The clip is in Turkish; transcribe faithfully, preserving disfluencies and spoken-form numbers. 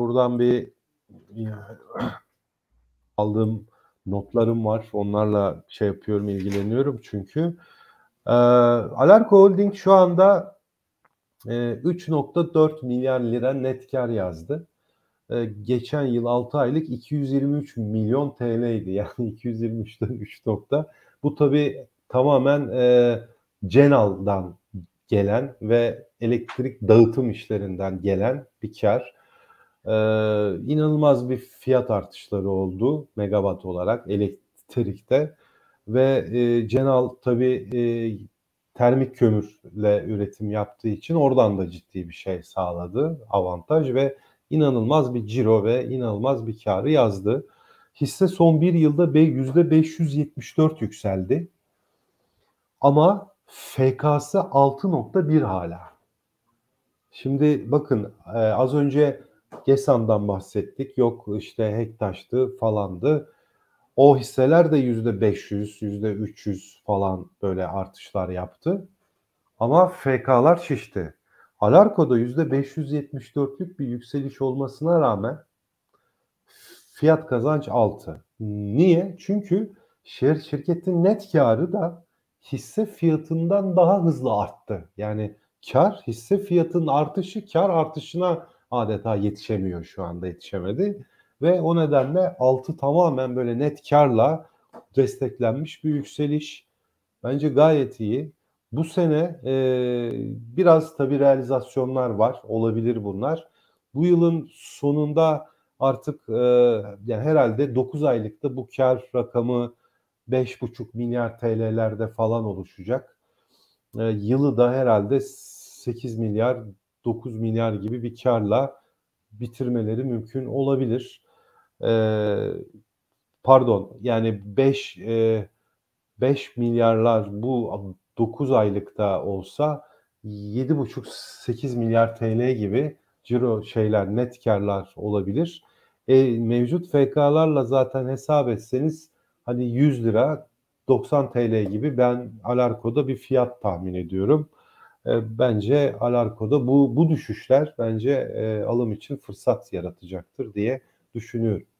Buradan bir aldığım notlarım var. Onlarla şey yapıyorum, ilgileniyorum çünkü. Ee, Alarko Holding şu anda e, üç nokta dört milyar lira net kar yazdı. E, geçen yıl altı aylık iki yüz yirmi üç milyon T L'ydi. Yani iki yüz yirmi üçten üç nokta. Bu tabii tamamen e, Cenal'dan gelen ve elektrik dağıtım işlerinden gelen bir kar. Ee, inanılmaz bir fiyat artışları oldu megawatt olarak elektrikte ve e, Cenal tabii e, termik kömürle üretim yaptığı için oradan da ciddi bir şey sağladı, avantaj ve inanılmaz bir ciro ve inanılmaz bir karı yazdı. Hisse son bir yılda yüzde beş yüz yetmiş dört yükseldi ama F K'sı altı nokta bir hala. Şimdi bakın e, az önce Gesan'dan bahsettik. Yok işte Hektaş'tı falandı. O hisseler de yüzde beş yüz, yüzde üç yüz falan böyle artışlar yaptı. Ama F K'lar şişti. Alarko'da yüzde beş yüz yetmiş dörtlük bir yükseliş olmasına rağmen fiyat kazanç altı. Niye? Çünkü şir şirketin net karı da hisse fiyatından daha hızlı arttı. Yani kar, hisse fiyatının artışı kar artışına adeta yetişemiyor, şu anda yetişemedi ve o nedenle altı tamamen böyle net karla desteklenmiş bir yükseliş. Bence gayet iyi. Bu sene e, biraz tabii realizasyonlar var, olabilir bunlar. Bu yılın sonunda artık e, yani herhalde dokuz aylıkta bu kar rakamı beş buçuk milyar T L'lerde falan oluşacak. E, yılı da herhalde sekiz milyar dokuz milyar gibi bir karla bitirmeleri mümkün olabilir. Ee, pardon yani beş milyarlar bu dokuz aylıkta olsa yedi buçuk sekiz milyar T L gibi ciro şeyler, net karlar olabilir. E, mevcut F K'larla zaten hesap etseniz hani yüz lira doksan T L gibi ben Alarko'da bir fiyat tahmin ediyorum. Bence Alarko'da bu bu düşüşler bence e, alım için fırsat yaratacaktır diye düşünüyorum.